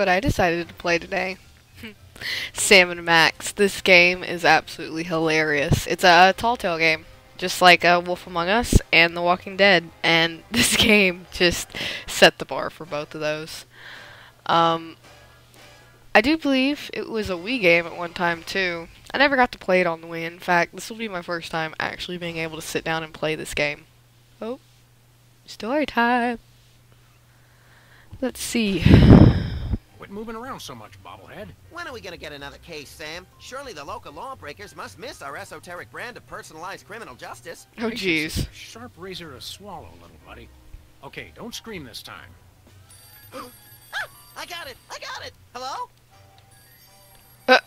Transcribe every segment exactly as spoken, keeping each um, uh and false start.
what I decided to play today. Sam and Max. This game is absolutely hilarious. It's a tall tale game, just like uh, Wolf Among Us and The Walking Dead, and this game just set the bar for both of those. Um, I do believe it was a Wii game at one time too. I never got to play it on the Wii. In fact, this will be my first time actually being able to sit down and play this game. Oh, story time. Let's see. Quit moving around so much, bobblehead. When are we gonna get another case, Sam? Surely the local lawbreakers must miss our esoteric brand of personalized criminal justice. Oh, jeez. Sharp razor to swallow, little buddy. Okay, don't scream this time. Ah, I got it! I got it! Hello? Uh,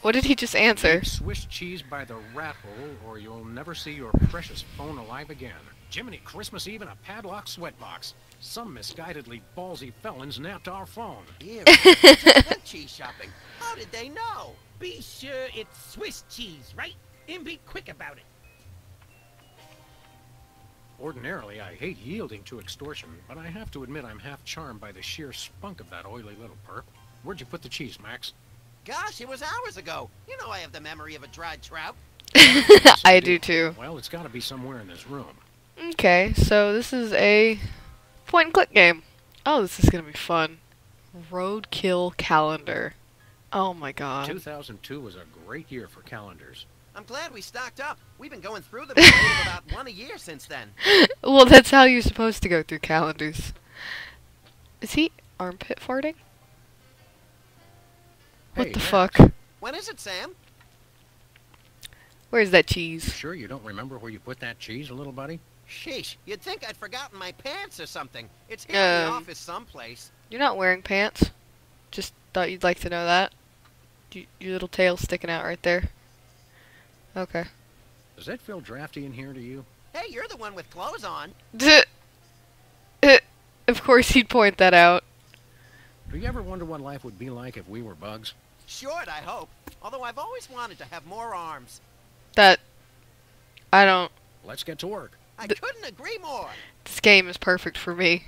what did he just answer? Take Swiss cheese by the rat hole, or you'll never see your precious phone alive again. Jiminy Christmas Eve in a padlock sweatbox. Some misguidedly ballsy felons napped our phone. Ew. Cheese shopping. How did they know? Be sure it's Swiss cheese, right? And be quick about it. Ordinarily, I hate yielding to extortion, but I have to admit I'm half charmed by the sheer spunk of that oily little perp. Where'd you put the cheese, Max? Gosh, it was hours ago. You know I have the memory of a dried trout. I do too. Well, it's gotta be somewhere in this room. Okay, so this is a point and click game. Oh, this is gonna be fun. Roadkill calendar. Oh my god. two thousand two was a great year for calendars. I'm glad we stocked up. We've been going through them about one a year since then. Well, that's how you're supposed to go through calendars. Is he armpit farting? What hey, the yes. fuck? When is it, Sam? Where's that cheese? Sure you don't remember where you put that cheese, little buddy? Sheesh, you'd think I'd forgotten my pants or something. It's here um, in the office someplace. You're not wearing pants. Just thought you'd like to know that. You, your little tail's sticking out right there. Okay. Does that feel drafty in here to you? Hey, you're the one with clothes on. Duh. Uh, of course he'd point that out. Do you ever wonder what life would be like if we were bugs? Short, I hope. Although I've always wanted to have more arms. That... I don't... Let's get to work. I couldn't agree more. This game is perfect for me.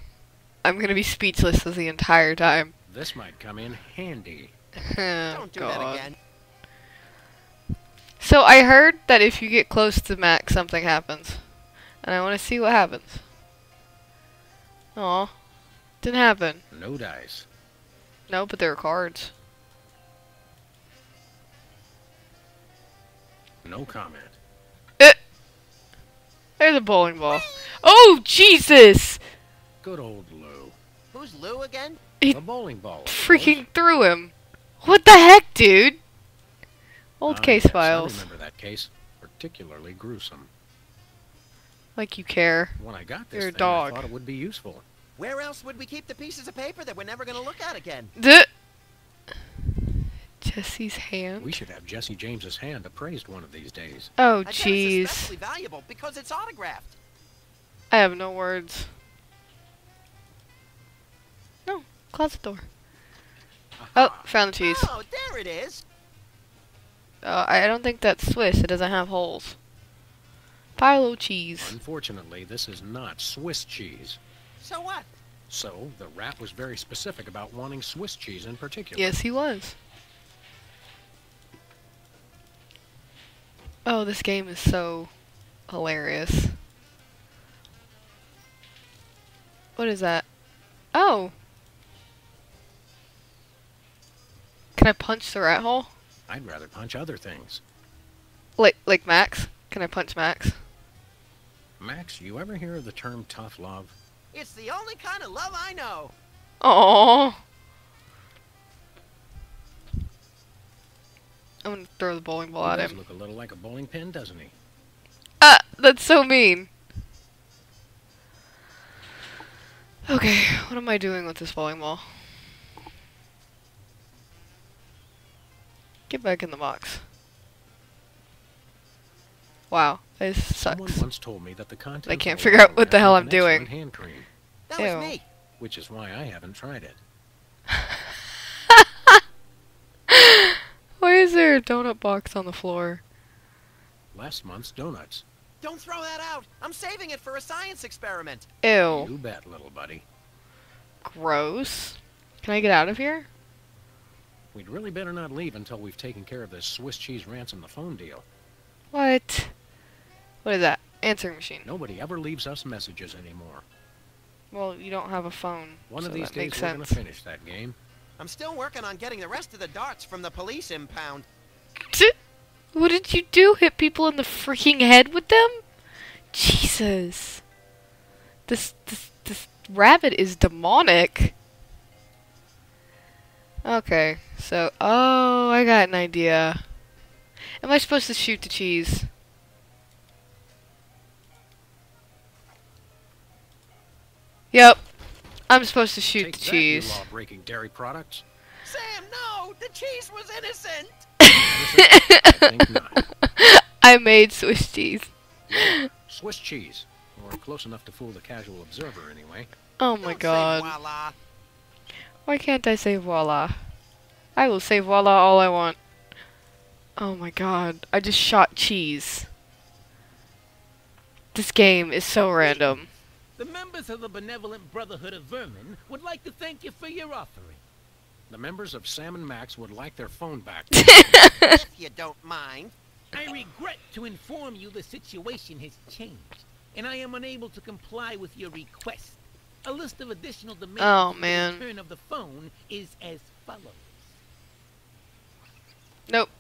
I'm gonna be speechless the entire time. This might come in handy. Don't do God. that again. So I heard that if you get close to Max, something happens, and I want to see what happens. Aw, didn't happen. No dice. No, but there are cards. No comment. There's a bowling ball. Oh, Jesus! Good old Lou. Who's Lou again? He the bowling ball. Freaking threw him. What the heck, dude? Old uh, case yes, files. I remember that case. Particularly gruesome. Like you care. When I got this You're thing, a dog. I thought it would be useful. Where else would we keep the pieces of paper that we're never going to look at again? Duh. Jesse's hand. We should have Jesse James's hand appraised one of these days. Oh, jeez. It's especially valuable because it's autographed. I have no words. No, closet door. Uh-huh. Oh, found the cheese. Oh, there it is. Uh, I don't think that's Swiss. It doesn't have holes. Pile of cheese. Unfortunately, this is not Swiss cheese. So what? So the rat was very specific about wanting Swiss cheese in particular. Yes, he was. Oh, this game is so hilarious. What is that? Oh! Can I punch the rat hole? I'd rather punch other things. Like, like Max? Can I punch Max? Max, you ever hear of the term tough love? It's the only kind of love I know! Aww! I'm gonna throw the bowling ball at him. He does look a little like a bowling pin, doesn't he? Ah, that's so mean. Okay, what am I doing with this bowling ball? Get back in the box. Wow, this sucks. Someone once told me that the content. I can't figure out what the hell I'm doing. Hand cream. That was me. Which is why I haven't tried it. Is there a donut box on the floor? Last month's donuts. Don't throw that out. I'm saving it for a science experiment. Ew. You bet, little buddy. Gross. Can I get out of here? We'd really better not leave until we've taken care of this Swiss cheese ransom the phone deal. What? What is that? Answering machine. Nobody ever leaves us messages anymore. Well, you don't have a phone. One so of these days we're gonna finish that game. I'm still working on getting the rest of the darts from the police impound. What did you do? Hit people in the freaking head with them? Jesus. This this this rabbit is demonic. Okay, so oh, I got an idea. Am I supposed to shoot the cheese? Yep. I'm supposed to shoot Take the that, cheese. You law-breaking dairy products. Sam, no! The cheese was innocent! I think not. I made Swiss cheese. Yeah, Swiss cheese. Or close enough to fool the casual observer, anyway. Oh my Don't god. Say voila. Why can't I say voila? I will say voila all I want. Oh my god. I just shot cheese. This game is so random. The members of the Benevolent Brotherhood of Vermin would like to thank you for your offering. The members of Sam and Max would like their phone back. If you don't mind. I regret to inform you the situation has changed, and I am unable to comply with your request. A list of additional demands oh, man. for the return of the phone is as follows. Nope.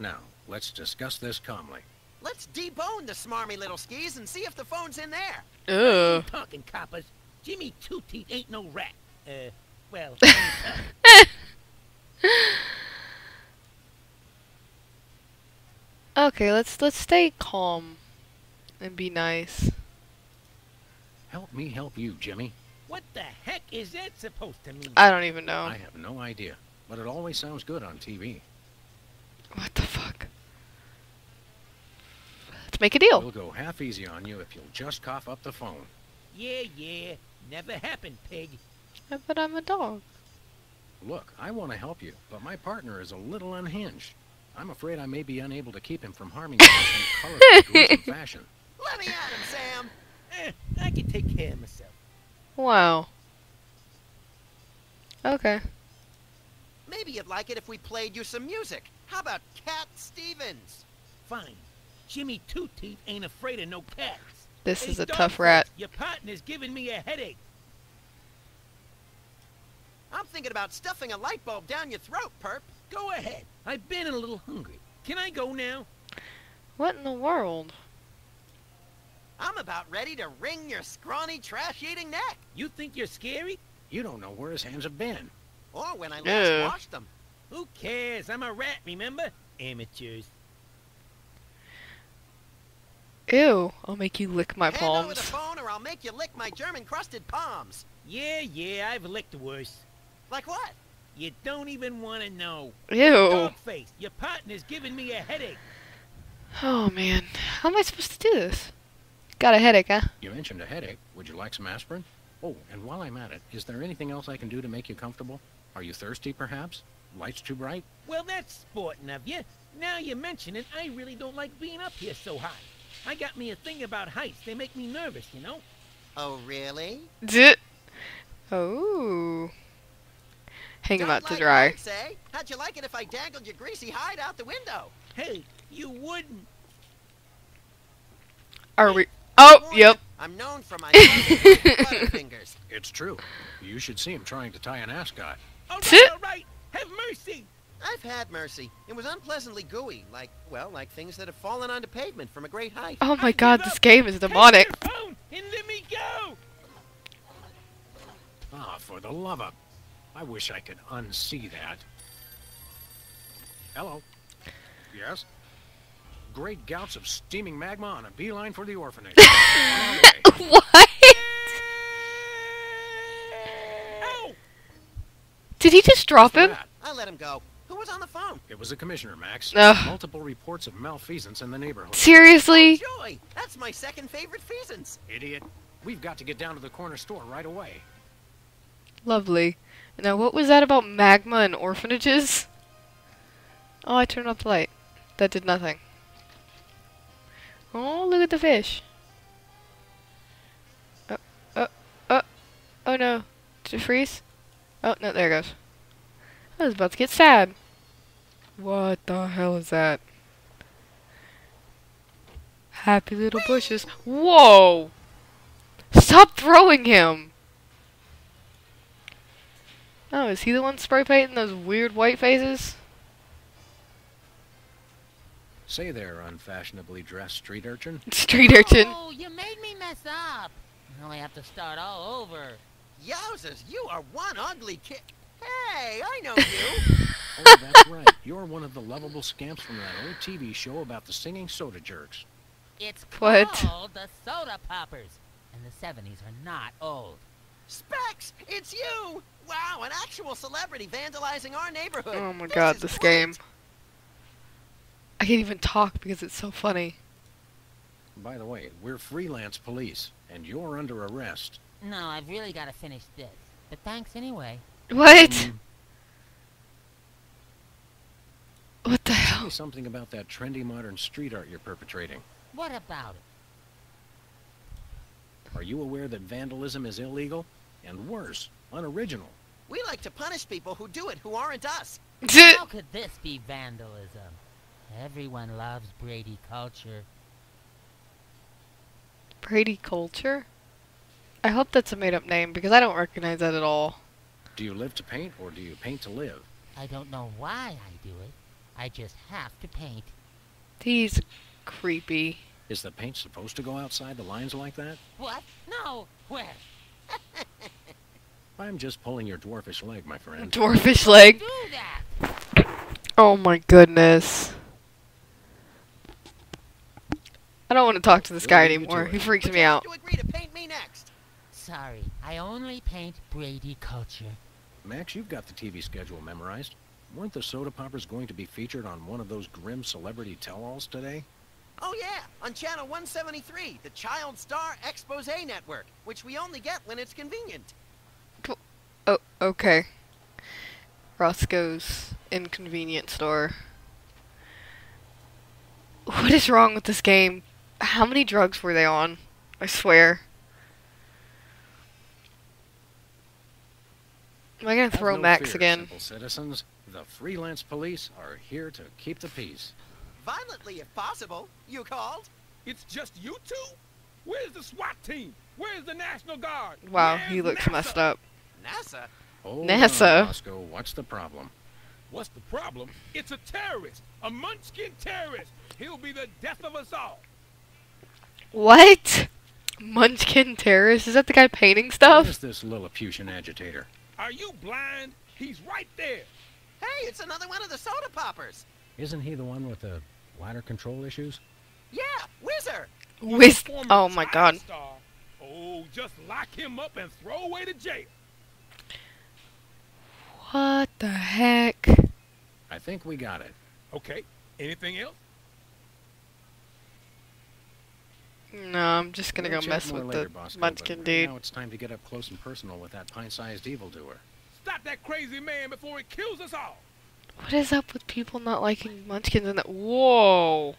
Now, let's discuss this calmly. Let's debone the smarmy little skis and see if the phone's in there. Ugh. Talking coppers. Jimmy Two Teeth ain't no rat. Uh, well. Okay, let's let's stay calm and be nice. Help me help you, Jimmy. What the heck is that supposed to mean? I don't even know. I have no idea, but it always sounds good on T V. What the fuck? Make a deal. We'll go half easy on you if you'll just cough up the phone. Yeah, yeah. Never happened, pig. But I'm a dog. Look, I want to help you, but my partner is a little unhinged. I'm afraid I may be unable to keep him from harming you in colorful, gruesome fashion. Let me at him, Sam. Eh, I can take care of myself. Wow. Okay. Maybe you'd like it if we played you some music. How about Cat Stevens? Fine. Jimmy Two Teeth ain't afraid of no cats. This is a tough rat. Your partner's giving me a headache. I'm thinking about stuffing a light bulb down your throat, perp. Go ahead. I've been a little hungry. Can I go now? What in the world? I'm about ready to wring your scrawny, trash-eating neck. You think you're scary? You don't know where his hands have been. Or when I last yeah. washed them. Who cares? I'm a rat, remember? Amateurs. Ew, I'll make you lick my Hand palms. Over the phone or I'll make you lick my germ-encrusted palms. Yeah, yeah, I've licked worse. Like what? You don't even want to know. Ew. Dogface, your partner's giving me a headache. Oh, man. How am I supposed to do this? Got a headache, huh? You mentioned a headache. Would you like some aspirin? Oh, and while I'm at it, is there anything else I can do to make you comfortable? Are you thirsty, perhaps? Light's too bright? Well, that's sporting of you. Now you mention it, I really don't like being up here so high. I got me a thing about heights. They make me nervous, you know? Oh, really? D oh. Hang Don't him out like to dry. It, say? How'd you like it if I dangled your greasy hide out the window? Hey, you wouldn't. Are we... Oh, yep. I'm known for my fingers. It's true. You should see him trying to tie an ascot. All right, all right. Have mercy. I've had mercy. It was unpleasantly gooey, like, well, like things that have fallen onto pavement from a great height. Oh my god, this game is demonic. And let me go. Ah, for the love of... I wish I could unsee that. Hello. Yes? Great gouts of steaming magma on a beeline for the orphanage. What? Ow! Did he just drop him? I let him go. Who was on the phone? It was the commissioner, Max. Ugh. Multiple reports of malfeasance in the neighborhood. Seriously? Oh, joy! That's my second favorite feasance. Idiot. We've got to get down to the corner store right away. Lovely. Now, what was that about magma and orphanages? Oh, I turned off the light. That did nothing. Oh, look at the fish. Oh, oh, oh, oh no. Did it freeze? Oh, no, there it goes. I was about to get sad. What the hell is that? Happy little bushes. Whoa! Stop throwing him! Oh, is he the one spray painting those weird white faces? Say there, unfashionably dressed street urchin. Street urchin. Oh, you made me mess up. I only have to start all over. Yowzers, you are one ugly kid. Hey, I know you. Oh, that's right. You're one of the lovable scamps from that old T V show about the singing soda jerks. It's what? Called the Soda Poppers. And the seventies are not old. Specs, it's you! Wow, an actual celebrity vandalizing our neighborhood. Oh my god, this game. I can't even talk because it's so funny. By the way, we're freelance police, and you're under arrest. No, I've really got to finish this. But thanks anyway. What? Mm. What the hell? Tell me something about that trendy modern street art you're perpetrating. What about it? Are you aware that vandalism is illegal? And worse, unoriginal. We like to punish people who do it who aren't us. How could this be vandalism? Everyone loves Brady culture. Brady culture? I hope that's a made-up name, because I don't recognize that at all. Do you live to paint, or do you paint to live? I don't know why I do it. I just have to paint. He's creepy. Is the paint supposed to go outside the lines like that? What? No! Where? I'm just pulling your dwarfish leg, my friend. Dwarfish leg? Do that. Oh my goodness. I don't want to talk to this guy anymore. He freaks me out. You agree to paint me next? Sorry, I only paint Brady culture. Max, you've got the T V schedule memorized. Weren't the Soda Poppers going to be featured on one of those grim celebrity tell-alls today? Oh yeah, on channel one seventy-three, the Child Star Exposé Network, which we only get when it's convenient. Oh, okay. Roscoe's Inconvenience Store. What is wrong with this game? How many drugs were they on? I swear. Am I gonna throw Max again? Simple citizens, the freelance police are here to keep the peace. Violently, if possible. You called? It's just you two? Where's the SWAT team? Where's the National Guard? Wow, Where's he looks NASA? messed up. NASA? Oh, NASA. On, Bosco, what's the problem? What's the problem? It's a terrorist. A munchkin terrorist. He'll be the death of us all. What? Munchkin terrorist? Is that the guy painting stuff? Where's this Lilliputian agitator? Are you blind? He's right there. Hey, it's another one of the Soda Poppers. Isn't he the one with the bladder control issues? Yeah, Whizzer. Whiz. Oh my God. Star. Oh, just lock him up and throw away to jail. What the heck? I think we got it. Okay. Anything else? No, I'm just gonna we'll go mess with later, the Bosco, munchkin right dude. Now it's time to get up close and personal with that pint-sized evildoer. Stop that crazy man before he kills us all. What is up with people not liking munchkins in that? Whoa!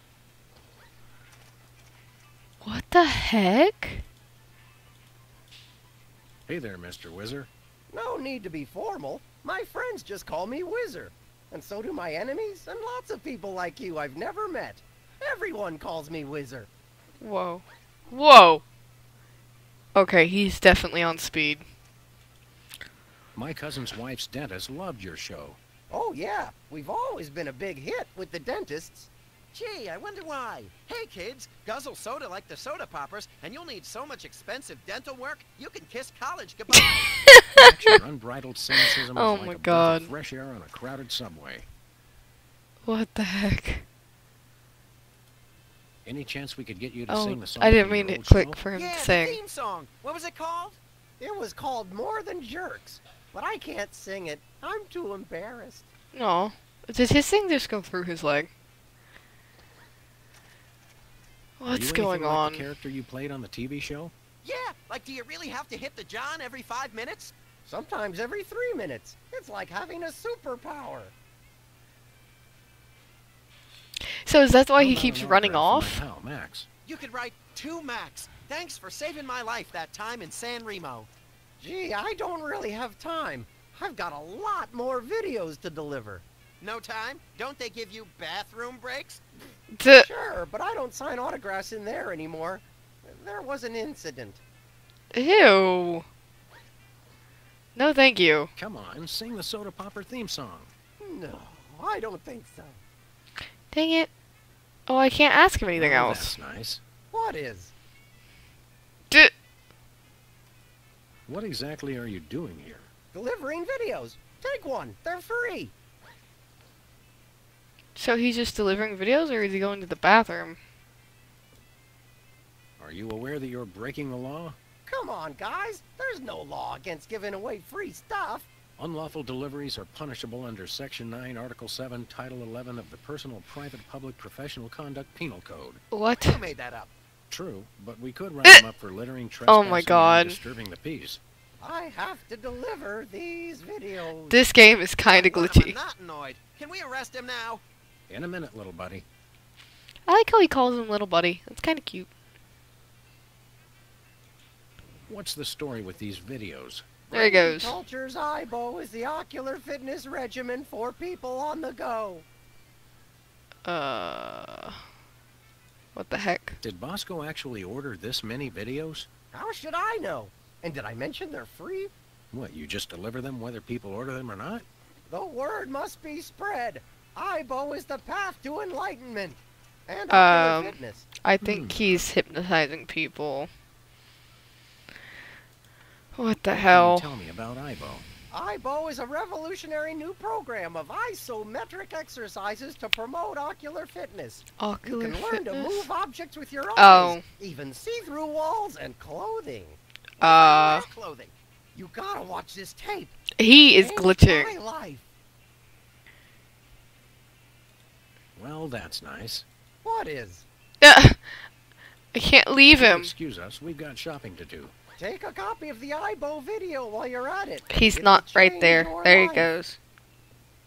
What the heck? Hey there, Mister Whizzer. No need to be formal. My friends just call me Whizzer. And so do my enemies and lots of people like you I've never met. Everyone calls me Whizzer. Whoa. Whoa! Okay, he's definitely on speed. My cousin's wife's dentist loved your show. Oh yeah, we've always been a big hit with the dentists. Gee, I wonder why. Hey kids, guzzle soda like the Soda Poppers, and you'll need so much expensive dental work, you can kiss college goodbye. Your unbridled cynicism oh is like my a God. Breath of fresh air on a crowded subway. What the heck? Any chance we could get you to oh, sing the song? I didn't mean to click for him yeah, to sing. The theme song. What was it called? It was called More Than Jerks, but I can't sing it. I'm too embarrassed. No. Did his thing just go through his leg? What's going on? Like the character you played on the T V show? Yeah, like do you really have to hit the John every five minutes? Sometimes every three minutes. It's like having a superpower. So is that why I'm he keeps running off? How, Max? You could write to Max. Thanks for saving my life that time in San Remo. Gee, I don't really have time. I've got a lot more videos to deliver. No time? Don't they give you bathroom breaks? Sure, but I don't sign autographs in there anymore. There was an incident. Ew. No, thank you. Come on, sing the Soda Popper theme song. No, I don't think so. Dang it. Oh, I can't ask him anything oh, else. That's nice. What is? D what exactly are you doing here? Delivering videos. Take one. They're free. So he's just delivering videos, or is he going to the bathroom? Are you aware that you're breaking the law? Come on, guys. There's no law against giving away free stuff. Unlawful deliveries are punishable under Section nine, Article seven, Title eleven of the Personal Private Public Professional Conduct Penal Code. What? Who made that up? True, but we could round them up for littering, trespassing, oh my God. and disturbing the peace. I have to deliver these videos. This game is kind of glitchy. I'm not annoyed. Can we arrest him now? In a minute, little buddy. I like how he calls him little buddy. That's kind of cute. What's the story with these videos? There he goes. Brady Culture's iBow is the ocular fitness regimen for people on the go. Uh, what the heck? Did Bosco actually order this many videos? How should I know? And did I mention they're free? What, you just deliver them whether people order them or not? The word must be spread. iBow is the path to enlightenment and ocular um, fitness. I think hmm. he's hypnotizing people. What the hell? Tell me about iBow. iBow is a revolutionary new program of isometric exercises to promote ocular fitness. Ocular fitness? You can learn to move objects with your eyes, oh. even see-through walls and clothing. Uh. Clothing. You gotta watch this tape. He is glitching. My life. Well, that's nice. What is? I can't leave him. Excuse us. We've got shopping to do. Take a copy of the iBow video while you're at it. He's It'll not right there. There life. he goes.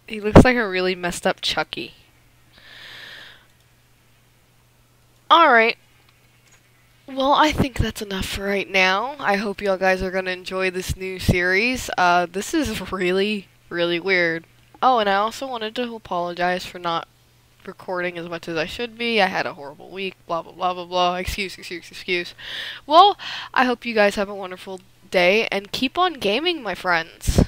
He looks like a really messed up Chucky. Alright. Well, I think that's enough for right now. I hope y'all guys are going to enjoy this new series. Uh, this is really, really weird. Oh, and I also wanted to apologize for not recording as much as I should be. I had a horrible week, blah blah blah blah blah. Excuse, excuse, excuse. Well, I hope you guys have a wonderful day and keep on gaming, my friends.